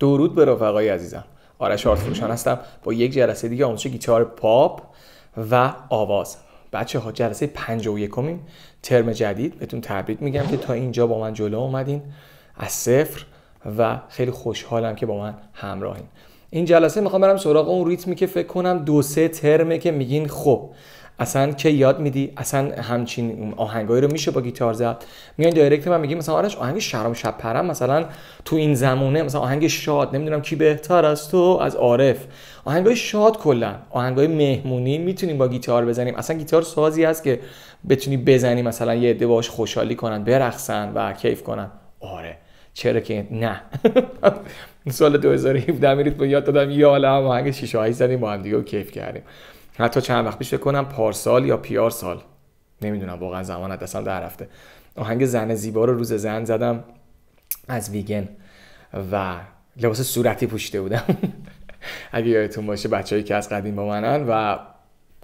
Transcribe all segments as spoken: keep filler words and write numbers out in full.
درود به رفقای عزیزم، آرش آردفروشان هستم با یک جلسه دیگه آموزش گیتار پاپ و آواز. بچه ها جلسه پنجاه و یکمین ترم جدید، بهتون تبریک میگم که تا اینجا با من جلو اومدین از صفر و خیلی خوشحالم که با من همراهین. این جلسه میخوام برم سراغ اون ریتمی که فکر کنم دو سه ترمه که میگین خب اصلا که یاد میدی، اصلا همچین آهنگایی رو میشه با گیتار زد. میان دایرکت من میگی مثلا آرش آهنگ شرم شب پرم مثلا تو این زمونه، مثلا آهنگ شاد، نمیدونم کی بهتر از تو از عارف، آهنگای شاد، کلا آهنگای مهمونی میتونیم با گیتار بزنیم. اصلا گیتار سازی هست که بتونی بزنی مثلا یه عده باهاش خوشحالی کنن، برقصن و کیف کنن. آره چرا که نه. سال دو هزار و هفده میرید با یاد دادم یه عالمه آهنگ شیشه هایی زدیم با هم دیگه و کیف کردیم. حتی چند وقت پیش فکر کنم پارسال یا پیار سال، نمیدونم واقعا زمان از دستم در رفته، آهنگ زن زیبا رو روز زن زدم از ویگن و لباس صورتی پوشیده بودم. اگه یادتون باشه بچه‌ای که از قدیم با منن و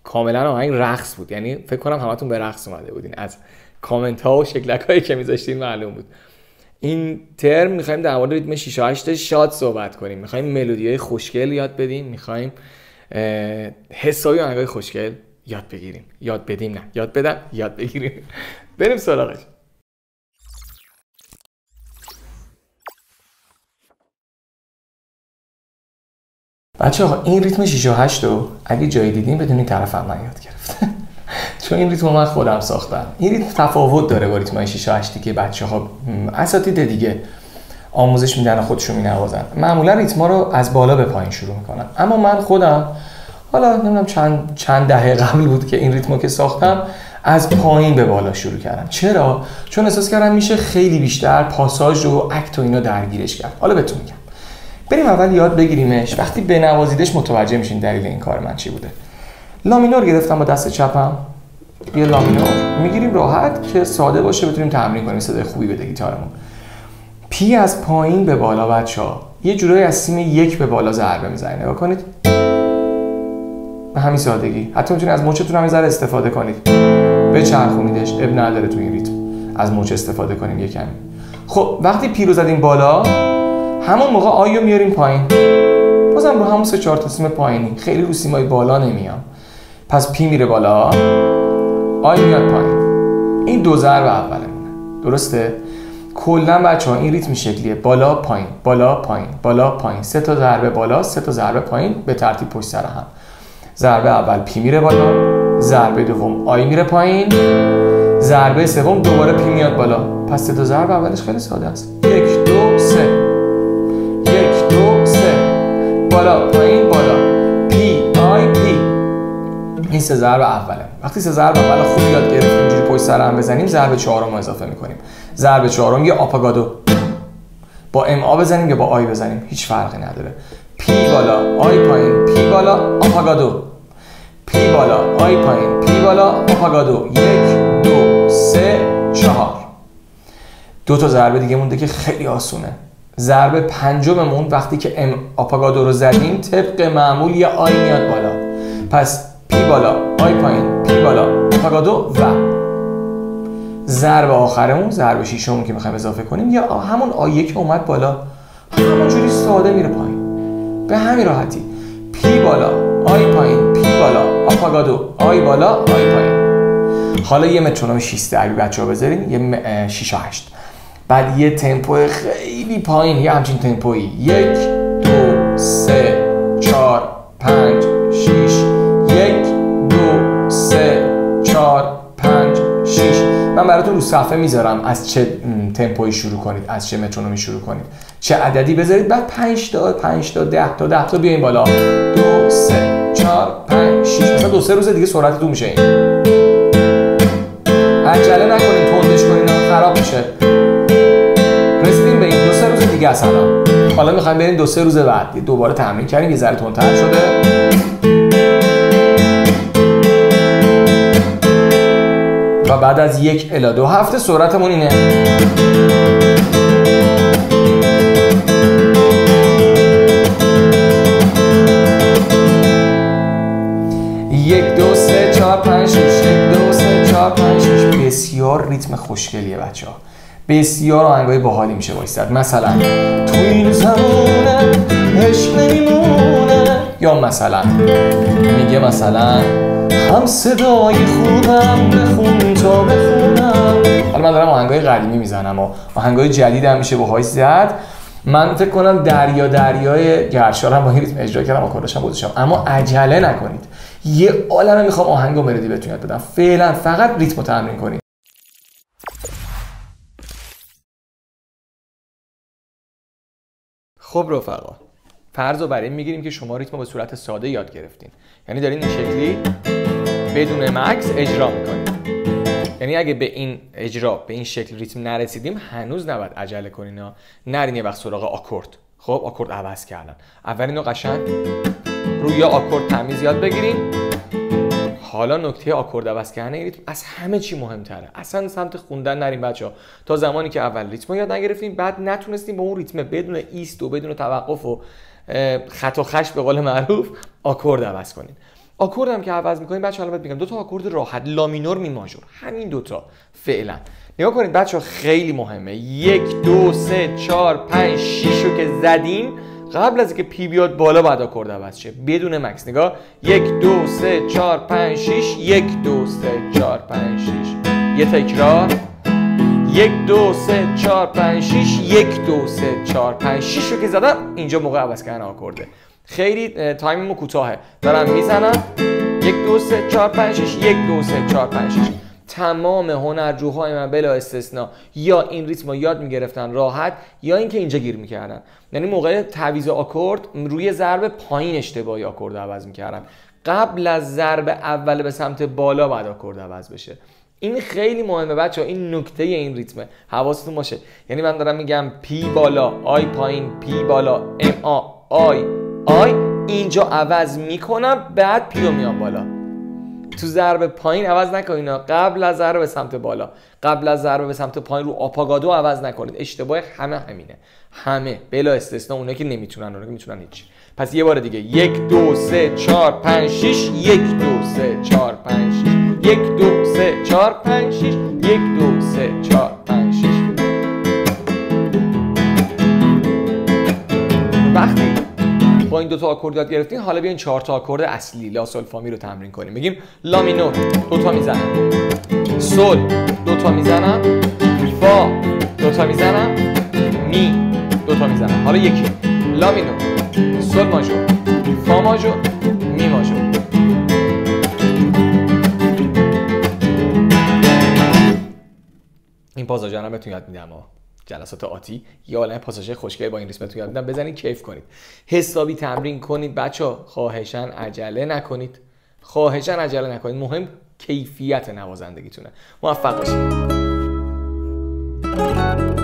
کاملا آهنگ رقص بود، یعنی فکر کنم همتون به رقص اومده بودین، از کامنت ها و شکلکایی که میذاشتین معلوم بود. این ترم میخوایم در مورد ریتم شش هشت شاد صحبت کنیم، میخوایم ملودیای خوشگل یاد بدیم، میخوایم حسای آهنگای خوشگل یاد بگیریم یاد بدیم نه یاد بدم یاد بگیریم. بریم سراغش. بچه ها این ریتم شش هشت رو اگه جایی دیدین بدونین طرف هم من یاد گرفته، چون این ریتم من خودم ساختم. این ریتم تفاوت داره با ریتم های شش هشت که بچه ها اساتید دیگه آموزش میدن و خودشون مینوازن. معمولا ریتما رو از بالا به پایین شروع میکنن، اما من خودم حالا نمیدونم چند چند دهه قبل بود که این ریتمو که ساختم از پایین به بالا شروع کردم. چرا؟ چون احساس کردم میشه خیلی بیشتر پاساژ و اکت و اینا درگیرش کرد. حالا بهتون میگم. بریم اول یاد بگیریمش، وقتی بنوازیدش متوجه میشین دلیل این کار من چی بوده. لامینور گرفتم با دست چپم، یه لامینور میگیریم راحت که ساده باشه بتونیم تمرین کنیم، صدای خوبی بده گیتارمون. پی از پایین به بالا بچه‌ها، یه جورایی از سیم یک به بالا ضربه میزنید. نگاه کنید به همین سادگی. حتی میتونید از مچتون هم یه ذره استفاده کنید، بچرخونیدش، اب نداره تو این ریتم از مچ استفاده کنیم یه کمی. خب وقتی پی رو زدیم بالا، همون موقع آیو میاریم پایین، بازم رو همون سه چهار تا سیم پایینی، خیلی رو سیمای بالا نمیام. پس پی میره بالا، آی میاد پایین، این دو ضربه اولمونه. درسته؟ کلا بچه‌ها این ریتم شکلیه، بالا پایین بالا پایین بالا پایین، سه تا ضربه بالا سه تا ضربه پایین به ترتیب پشت سر هم. ضربه اول پی میره بالا، ضربه دوم آی میره پایین، ضربه سوم دوباره پی میاد بالا. پس سه تا ضربه اولش خیلی ساده است، یک دو سه، یک دو سه، بالا پایین بالا، پی آی پی. این سه ضربه اوله. وقتی سه ضربه اول خوب یاد گرفتیم اینجوری پشت سر هم بزنیم، ضربه چهارم رو اضافه میکنیم. ضربه چهارم یه آپاگادو، با ام آ بزنیم یا با آی بزنیم هیچ فرقی نداره. پی بالا آی پایین، پی بالا آپاگادو، پی بالا آی پایین، پی بالا آپاگادو، یک دو سه چهار. دو تا ضربه دیگه مونده که خیلی آسونه. ضربه پنجممون وقتی که ام آپاگادو رو زدیم طبق معمول یه آی میاد بالا، پس پی بالا آی پایین، پی بالا آپاگادو و ضرب آخرمون ضرب شیشمون که میخوایم اضافه کنیم یا همون آیه که اومد بالا، همونجوری ساده میره پایین به همین راحتی. پی بالا آی پایین، پی بالا آپاگادو، آی بالا آی پایین. حالا یه مترونوم شیش ضربی بچه‌ها بذارین، یه شش هشت، بعد یه تمپو خیلی پایین، یه همچین تمپویی، یک دو سه چهار پنج شیش، یک دو سه چهار پنج شیش. من براتون رو صفحه میذارم از چه تمپویی شروع کنید، از چه مترونومی شروع کنید، چه عددی بذارید، بعد پنج تا پنج تا ده تا ده تا بیاین بالا، دو سه چهار پنج شیش. مثلا دو سه روز دیگه سرعت دو میشه. این عجله نکنید، تندش کنید خراب میشه. رسیدیم به این دو سه روز دیگه است الان. حالا میخوایم بریم دو سه روز بعد دوباره تمرین کنیم، یه ذره تندتر شده و بعد از یک الی دو هفته سرعتمون اینه. یک دو سه چهار پنج شش، یک دو سه چهار پنج شش. بسیار ریتم خوشگلیه بچه ها. بسیار آهنگای باحالی میشه باش زد. مثلا تو این زمونه عشق نمیمونه، یا مثلا میگه مثلا هم صدای خوبم بخون تا بخونم. حالا من دارم آهنگای قدیمی میزنم و آهنگای جدید هم میشه باهاش زد. من فکر کنم دریا دریای گرشار هم با این ریتم اجرا کردم و کارداشم بودشم. اما عجله نکنید، یه عالمه میخوام آهنگ و ملودی بهتون یاد بدم. فعلا فقط ریتم رو تمرین کنید. خب رفقا، فرض رو بر این میگیریم که شما ریتم رو به صورت ساده یاد گرفتین، یعنی دارین این شکلی بدون مکث اجرا میکنید. یعنی اگه به این اجرا به این شکل ریتم نرسیدیم هنوز نباید عجله کنین، نرین یه وقت سراغ آکورد. خب آکورد عوض کردن، اول اینو قشنگ روی آکورد تمیز یاد بگیرین. حالا نکته آکورد عوض کردن این ریتم از همه چی مهمتره. اصلا سمت خوندن نریم بچه‌ها، تا زمانی که اول ریتم یاد نگرفتیم بعد نتونستیم با اون ریتم بدون ایست و بدون توقف و خط و خش به قول معروف آکورد عوض کنین. آکورد هم که عوض می‌کنیم بچه‌ها، الان میگم دو تا آکورد راحت، لا مینور می ماژور، همین دوتا فعلا. نگاه کنید بچه‌ها خیلی مهمه، یک دو سه چهار پنج شش رو که زدیم قبل از اینکه پی بیاد بالا بعد آکورد عوض شه بدون مکس. نگاه یک دو سه چهار پنج شش، یک دو سه چهار پنج شش، یه تکرار، یک دو سه چهار پنج شش، یک دو سه چهار پنج شش رو که زدم اینجا موقع عوض کردن آکورده. خیلی تایممو کوتاهه، دارم میزنم یک دو سه چهار پنج شش، یک دو سه چهار پنج شش. تمام هنرجوهای من بلا استثنا یا این ریتم رو یاد میگرفتن راحت، یا اینکه اینجا گیر میکردن، یعنی موقع تعویض آکورد روی ضرب پایین اشتباهی آکورد عوض میکردن. قبل از ضرب اول به سمت بالا بعد آکورد عوض بشه. این خیلی مهمه بچه‌ها، این نکته این ریتمه، حواستون باشه. یعنی من دارم میگم پی بالا آی پایین، پی بالا ام آ آی آی، اینجا عوض میکنم بعد پیو میام بالا. تو ضرب پایین عوض نکنید، قبل از ضرب به سمت بالا، قبل از ضرب به سمت پایین رو آپاگادو عوض نکنید. اشتباه همه همینه، همه بلا استثنا، اونایی که نمیتونن اونایی که میتونن هیچ. پس یه بار دیگه یک دو سه چهار پنج شش، یک دو سه چهار پنج شش، یک دو سه چهار پنج شش، یک دو سه چهار پنج شش. وقتی با این دو تا آکورد یاد گرفتین، حالا بیاین چهار تا آکورد اصلی لا سول فا می رو تمرین کنیم. میگیم لا مینور دو تا میزنم، سول دو تا میزنم، فا دو تا میزنم، می دو تا میزنم. حالا یکی لا مینور سول ماژور فا ماژور می ماژور. این پاساژا رو بهتون یاد میدم، جلسات آتی یه عالمه پاساژ خوشگل با این ریتمتون یاد میدم، بزنید کیف کنید، حسابی تمرین کنید بچه‌ها. خواهشاً عجله نکنید، خواهشاً عجله نکنید، مهم کیفیت نوازندگیتونه. موفق باشید.